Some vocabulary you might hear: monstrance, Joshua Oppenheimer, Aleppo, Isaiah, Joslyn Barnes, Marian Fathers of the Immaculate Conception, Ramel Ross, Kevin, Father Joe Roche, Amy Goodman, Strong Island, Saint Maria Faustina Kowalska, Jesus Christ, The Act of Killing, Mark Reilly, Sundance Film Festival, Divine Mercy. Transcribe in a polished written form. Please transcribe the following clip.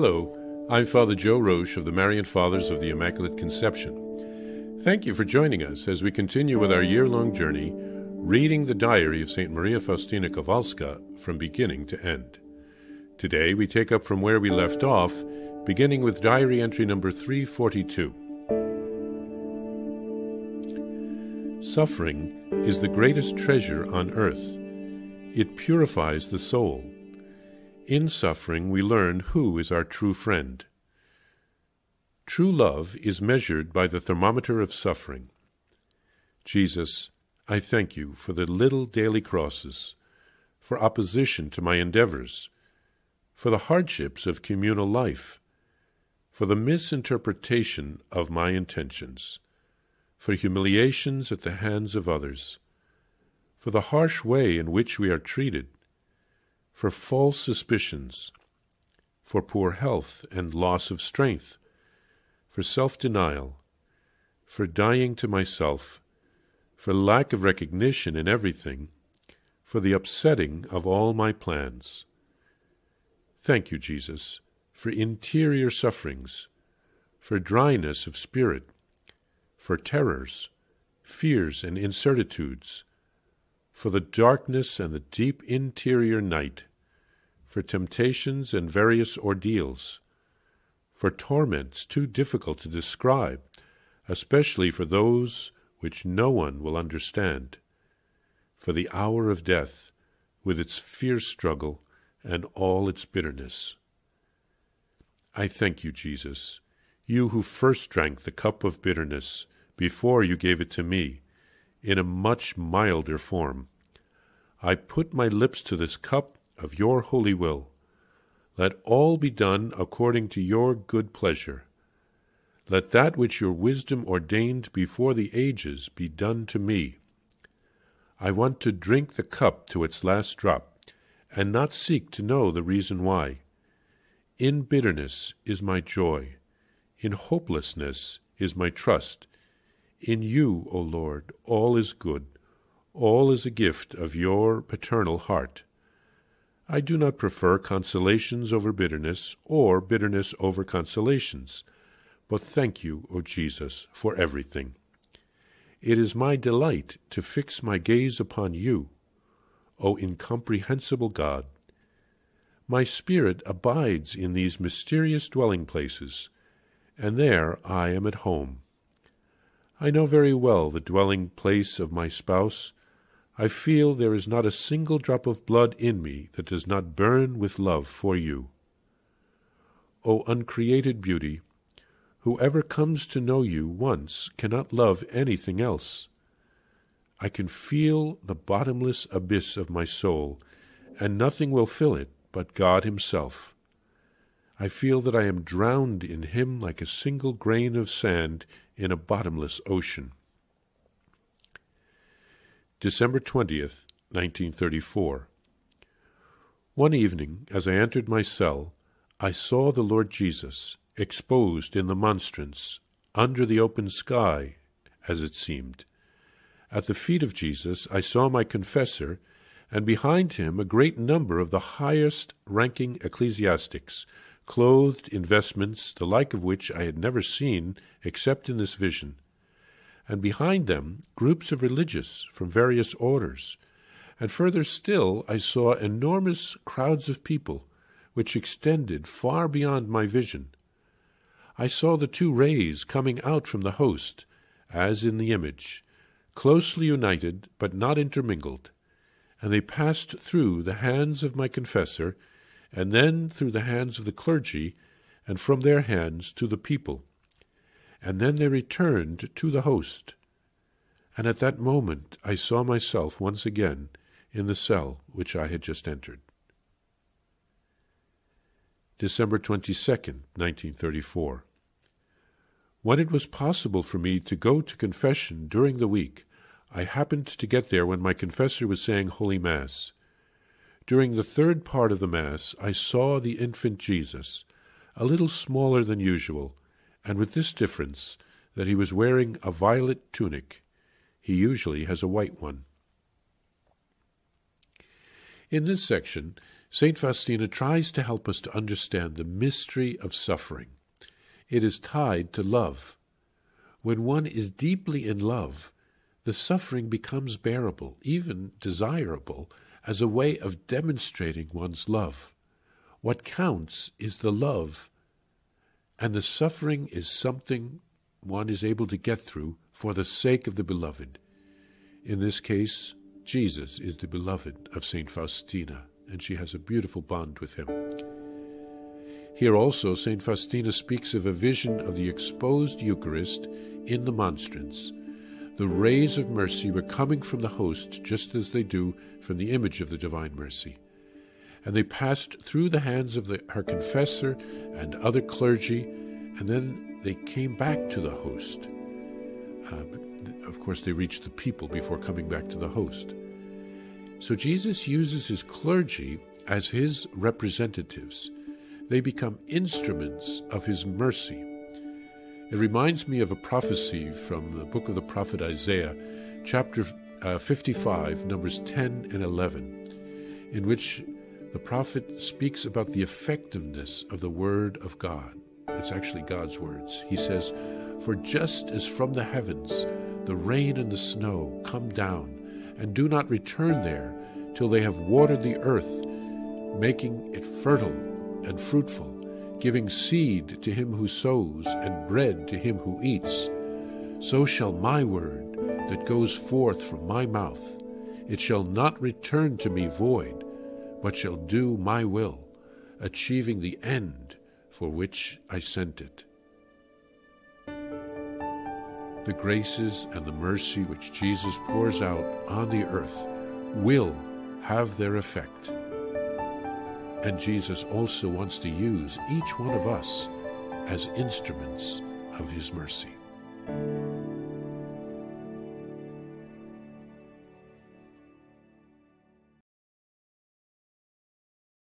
Hello, I'm Father Joe Roche of the Marian Fathers of the Immaculate Conception. Thank you for joining us as we continue with our year-long journey, reading the diary of Saint Maria Faustina Kowalska from beginning to end. Today we take up from where we left off, beginning with diary entry number 342. Suffering is the greatest treasure on earth. It purifies the soul. In suffering we learn who is our true friend. True love is measured by the thermometer of suffering. Jesus, I thank you for the little daily crosses, for opposition to my endeavors, for the hardships of communal life, for the misinterpretation of my intentions, for humiliations at the hands of others, for the harsh way in which we are treated, for false suspicions, for poor health and loss of strength, for self-denial, for dying to myself, for lack of recognition in everything, for the upsetting of all my plans. Thank you, Jesus, for interior sufferings, for dryness of spirit, for terrors, fears, and incertitudes, for the darkness and the deep interior night, for temptations and various ordeals, for torments too difficult to describe, especially for those which no one will understand, for the hour of death, with its fierce struggle and all its bitterness. I thank you, Jesus, you who first drank the cup of bitterness before you gave it to me, in a much milder form. I put my lips to this cup of your holy will. Let all be done according to your good pleasure. Let that which your wisdom ordained before the ages be done to me. I want to drink the cup to its last drop, and not seek to know the reason why. In bitterness is my joy. In hopelessness is my trust. In you, O Lord, all is good. All is a gift of your paternal heart. I do not prefer consolations over bitterness, or bitterness over consolations, but thank you, O Jesus, for everything. It is my delight to fix my gaze upon you, O incomprehensible God. My spirit abides in these mysterious dwelling places, and there I am at home. I know very well the dwelling place of my spouse. I feel there is not a single drop of blood in me that does not burn with love for you. O uncreated beauty, whoever comes to know you once cannot love anything else. I can feel the bottomless abyss of my soul, and nothing will fill it but God himself. I feel that I am drowned in him like a single grain of sand in a bottomless ocean. December 20th, 1934. One evening, as I entered my cell, I saw the Lord Jesus, exposed in the monstrance, under the open sky, as it seemed. At the feet of Jesus I saw my confessor, and behind him a great number of the highest-ranking ecclesiastics, clothed in vestments, the like of which I had never seen except in this vision, and behind them groups of religious from various orders, and further still I saw enormous crowds of people, which extended far beyond my vision. I saw the two rays coming out from the host, as in the image, closely united but not intermingled, and they passed through the hands of my confessor, and then through the hands of the clergy, and from their hands to the people. And then they returned to the host. And at that moment I saw myself once again in the cell which I had just entered. December 22nd, 1934. When it was possible for me to go to confession during the week, I happened to get there when my confessor was saying Holy Mass. During the third part of the Mass I saw the infant Jesus, a little smaller than usual, and with this difference, that he was wearing a violet tunic. He usually has a white one. In this section, Saint Faustina tries to help us to understand the mystery of suffering. It is tied to love. When one is deeply in love, the suffering becomes bearable, even desirable, as a way of demonstrating one's love. What counts is the love, and the suffering is something one is able to get through for the sake of the beloved. In this case, Jesus is the beloved of Saint Faustina, and she has a beautiful bond with him. Here also, Saint Faustina speaks of a vision of the exposed Eucharist in the monstrance. The rays of mercy were coming from the host, just as they do from the image of the Divine Mercy. And they passed through the hands of her confessor and other clergy, and then they came back to the host. Of course, they reached the people before coming back to the host. So Jesus uses his clergy as his representatives. They become instruments of his mercy. It reminds me of a prophecy from the book of the prophet Isaiah, chapter 55, numbers 10 and 11, in which the prophet speaks about the effectiveness of the word of God. It's actually God's words. He says, "For just as from the heavens the rain and the snow come down, and do not return there till they have watered the earth, making it fertile and fruitful, giving seed to him who sows and bread to him who eats, so shall my word that goes forth from my mouth. It shall not return to me void, but shall do my will, achieving the end for which I sent it." The graces and the mercy which Jesus pours out on the earth will have their effect. And Jesus also wants to use each one of us as instruments of his mercy.